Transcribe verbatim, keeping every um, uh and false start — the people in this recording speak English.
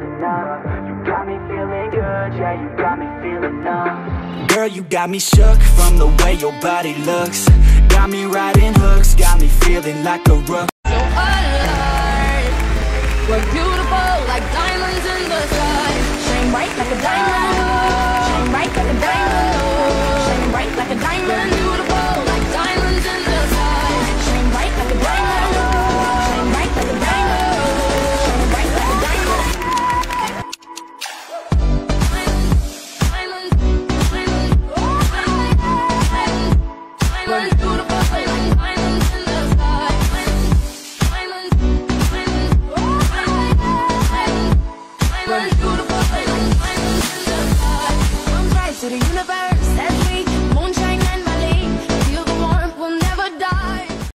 getting up. You got me feeling good, yeah, you got me feeling up. Girl, you got me shook from the way your body looks. Got me riding hooks, got me feeling like a rook. So alive, we're beautiful like diamonds in the sky. Shine bright like a diamond.